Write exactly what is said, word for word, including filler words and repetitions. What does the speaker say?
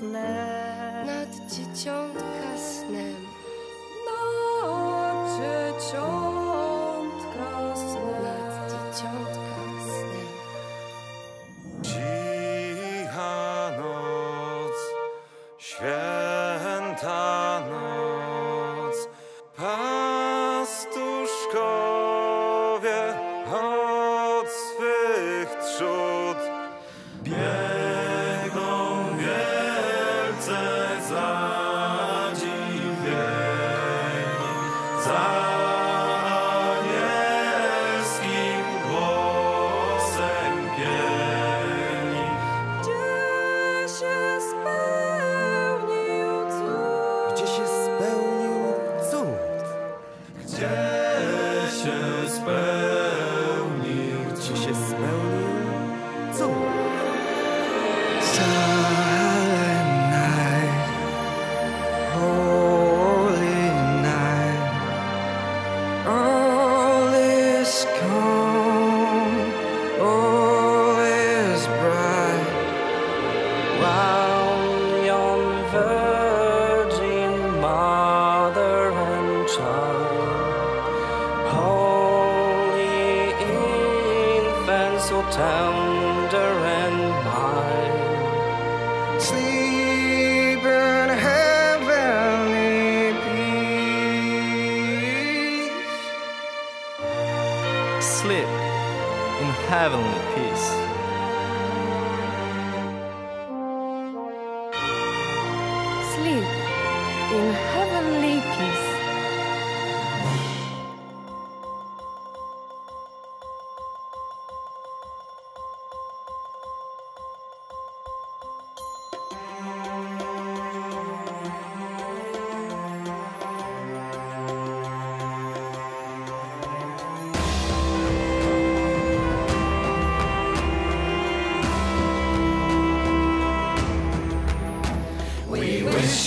snem, nad dzieciątka snem, nad dzieciątka snem, nad dzieciątka snem. Cicha noc, święta noc, pastuszkowie od swych trzód biegną wielce zadziwieni za anielskim głosem pieni. Gdzie się spełnił cud? Gdzie się spełnił cud? Gdzie się spełnił cud? Gdzie się spełnił cud? Silent night, holy night, all is calm, all is bright, while yon virgin mother and child, holy infants so tender and mild, sleep in heavenly peace. Sleep in heavenly peace. Sleep in heavenly peace. We wish